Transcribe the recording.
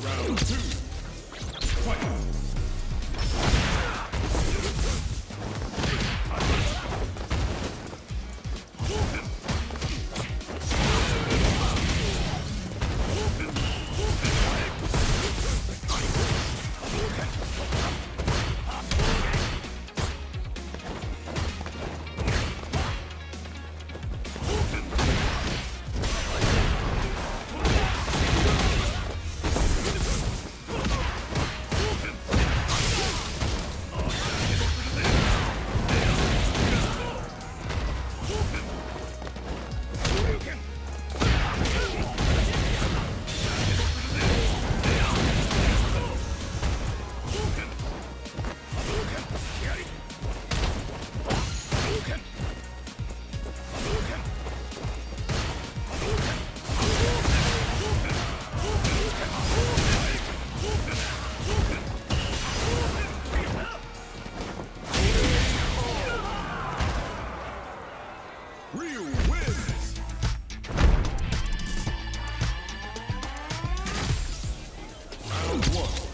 Ryu wins! Round 1.